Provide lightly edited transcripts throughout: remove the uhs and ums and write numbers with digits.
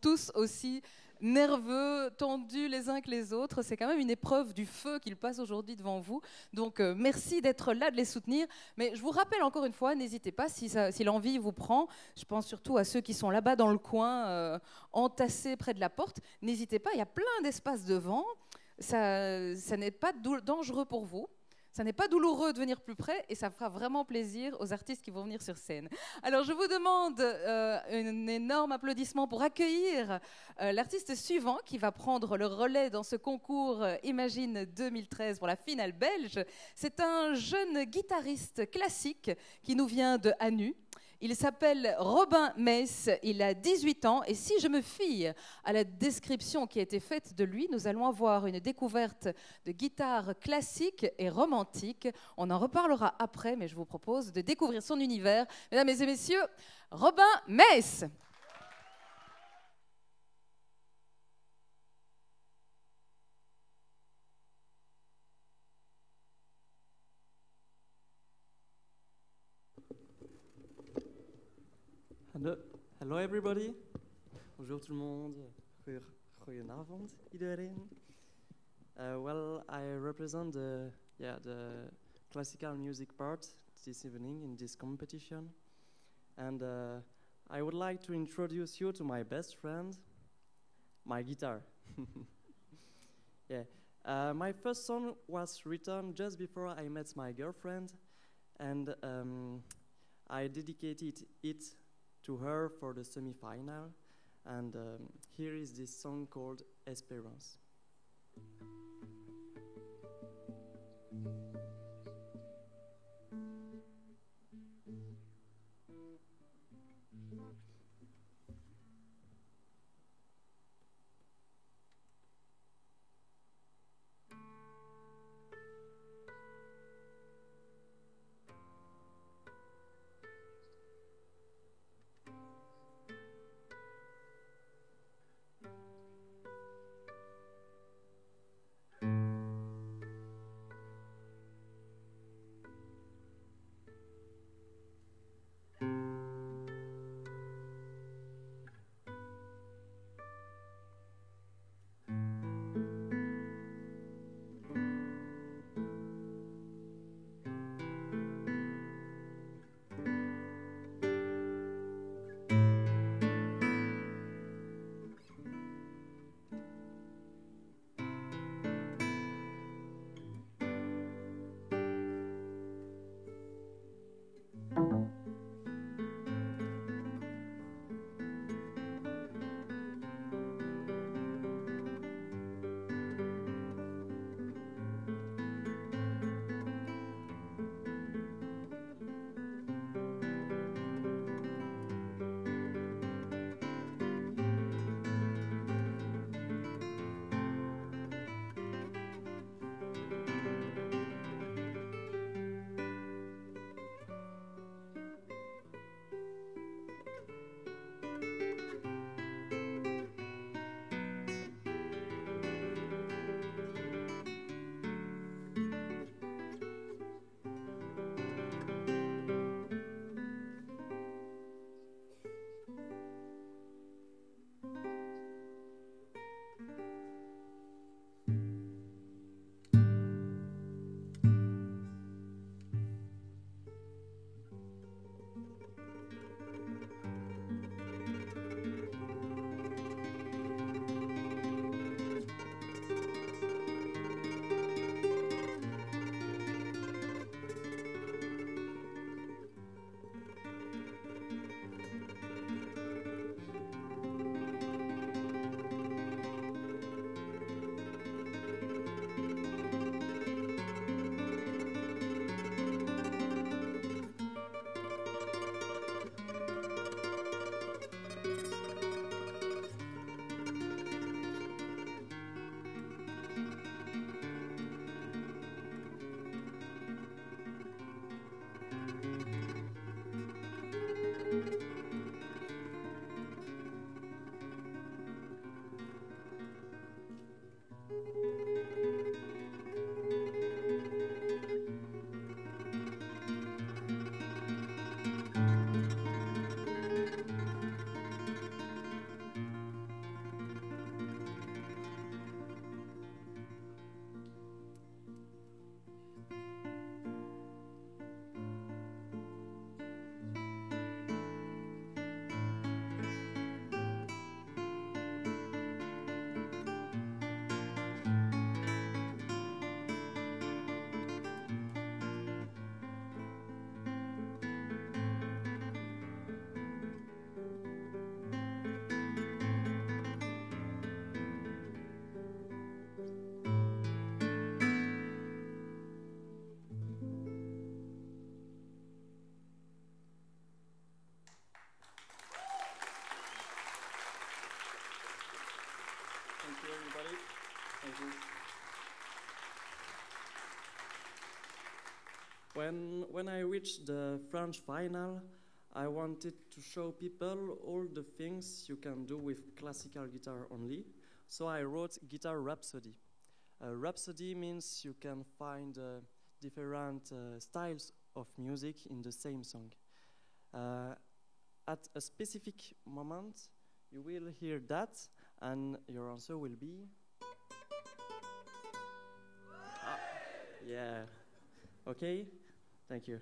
tous aussi nerveux, tendus les uns que les autres. C'est quand même une épreuve du feu qu'ils passent aujourd'hui devant vous. Donc merci d'être là, de les soutenir. Mais je vous rappelle encore une fois, n'hésitez pas si l'envie vous prend. Je pense surtout à ceux qui sont là-bas dans le coin, entassés près de la porte. N'hésitez pas, il y a plein d'espaces devant. Ça n'est pas dangereux pour vous. Ça n'est pas douloureux de venir plus près et ça fera vraiment plaisir aux artistes qui vont venir sur scène. Alors je vous demande un énorme applaudissement pour accueillir l'artiste suivant qui va prendre le relais dans ce concours Imagine 2013 pour la finale belge. C'est un jeune guitariste classique qui nous vient de Anu. Il s'appelle Robin Meys, il a 18 ans et si je me fie à la description qui a été faite de lui, nous allons avoir une découverte de guitare classique et romantique. On en reparlera après, mais je vous propose de découvrir son univers. Mesdames et messieurs, Robin Meys. Hello everybody. Bonjour tout le monde. Goedenavond iedereen. Well, I represent the classical music part this evening in this competition, and I would like to introduce you to my best friend, my guitar. Yeah. My first song was written just before I met my girlfriend, and I dedicated it to her for the semi-final, and here is this song called Esperance. you, everybody. Thank you. When I reached the French final, I wanted to show people all the things you can do with classical guitar only. So I wrote Guitar Rhapsody. Rhapsody means you can find different styles of music in the same song. At a specific moment, you will hear that, and your answer will be... Ah, yeah. Okay? Thank you.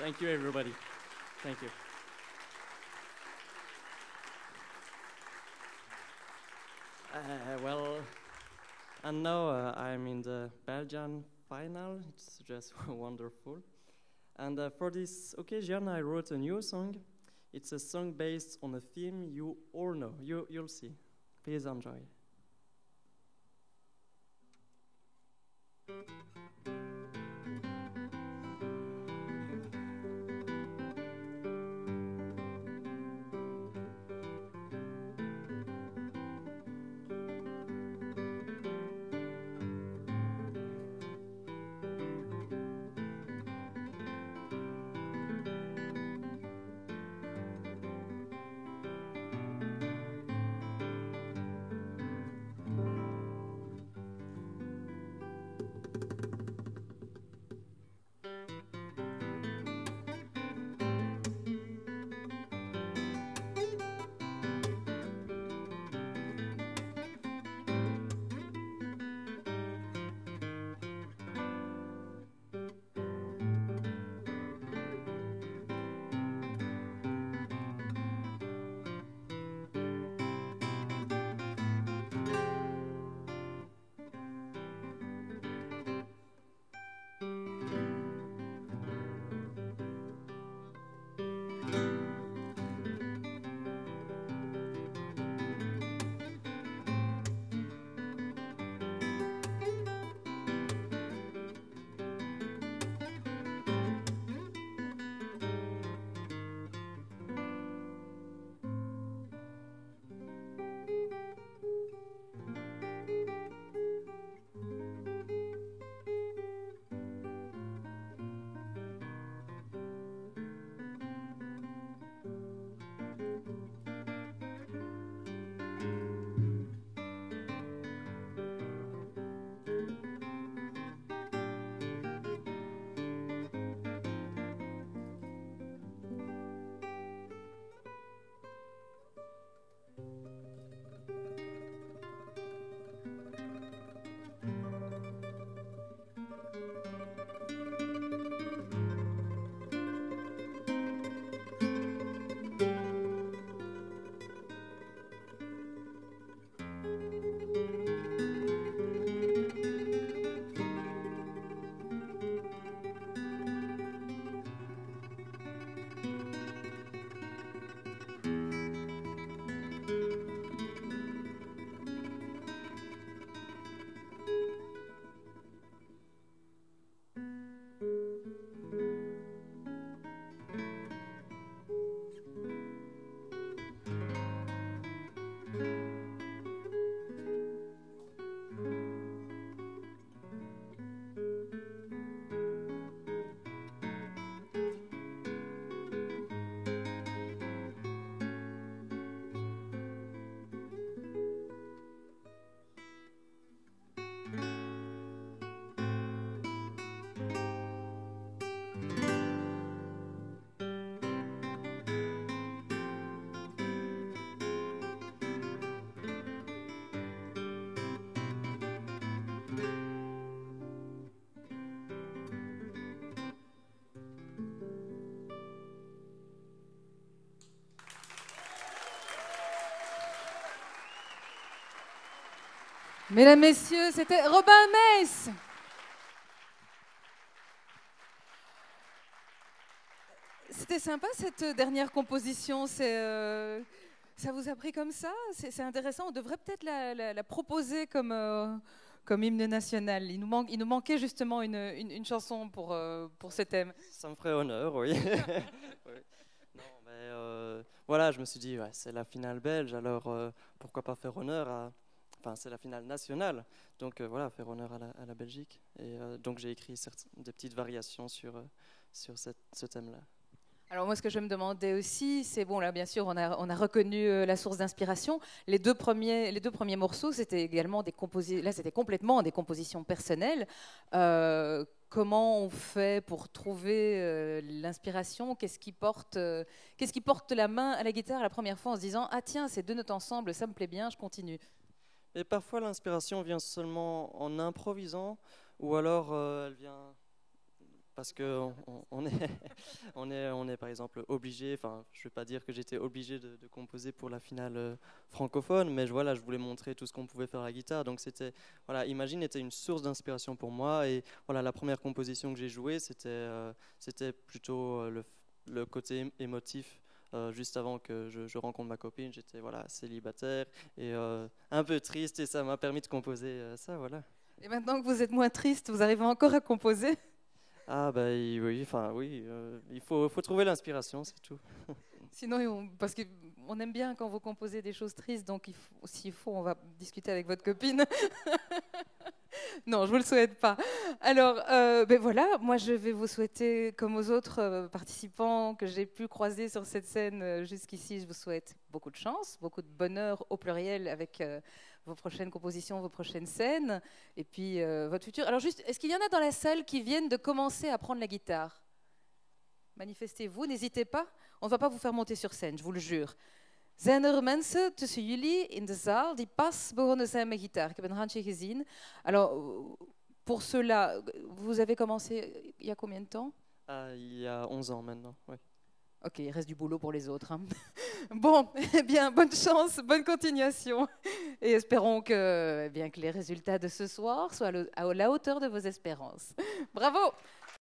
Thank you, everybody. Thank you. Well, and now I'm in the Belgian final. It's just wonderful. And for this occasion, I wrote a new song. It's a song based on a theme you all know. You'll see. Please enjoy. Mesdames, Messieurs, c'était Robin Meys. C'était sympa cette dernière composition, ça vous a pris comme ça? C'est intéressant, on devrait peut-être la proposer comme hymne national. Il nous manquait justement une chanson pour ce thème. Ça me ferait honneur, oui. Non, mais voilà, je me suis dit, ouais, c'est la finale belge, alors pourquoi pas faire honneur à... Enfin, c'est la finale nationale, donc voilà, faire honneur à la Belgique. Et donc j'ai écrit des petites variations sur ce thème-là. Alors moi, ce que je me demandais aussi, c'est bon, là bien sûr, on a reconnu la source d'inspiration. Les deux premiers morceaux, c'était également des compositions. Là, c'était complètement des compositions personnelles. Comment on fait pour trouver l'inspiration? Qu'est-ce qui porte la main à la guitare la première fois en se disant ah tiens, ces deux notes ensemble, ça me plaît bien, je continue. Et parfois, l'inspiration vient seulement en improvisant, ou alors elle vient parce qu'on est par exemple obligé, enfin je ne vais pas dire que j'étais obligé de composer pour la finale francophone, mais voilà, je voulais montrer tout ce qu'on pouvait faire à la guitare, donc c'était, voilà, Imagine était une source d'inspiration pour moi, et voilà, la première composition que j'ai jouée, c'était plutôt le côté émotif. Juste avant que je rencontre ma copine, j'étais voilà, célibataire et un peu triste, et ça m'a permis de composer ça, voilà. Et maintenant que vous êtes moins triste, vous arrivez encore à composer? Ah bah oui, enfin oui, il faut trouver l'inspiration, c'est tout. Sinon, parce qu'on aime bien quand vous composez des choses tristes, donc s'il faut, on va discuter avec votre copine. Non, je vous le souhaite pas. Alors, ben voilà, moi je vais vous souhaiter, comme aux autres participants que j'ai pu croiser sur cette scène jusqu'ici, je vous souhaite beaucoup de chance, beaucoup de bonheur au pluriel avec vos prochaines compositions, vos prochaines scènes, et puis votre futur. Alors juste, est-ce qu'il y en a dans la salle qui viennent de commencer à prendre la guitare? Manifestez-vous, n'hésitez pas. On ne va pas vous faire monter sur scène, je vous le jure. Zijn mensen tussen jullie in de zaal die pas begonnen zijn met gitaar? Ik heb een handje gezien. Alors, pour ceux-là, vous avez commencé il y a combien de temps? Il y a 11 ans maintenant, oui. Ok, il reste du boulot pour les autres. Hein. Bon, eh bien, bonne chance, bonne continuation. Et espérons que, eh bien, que les résultats de ce soir soient à la hauteur de vos espérances. Bravo!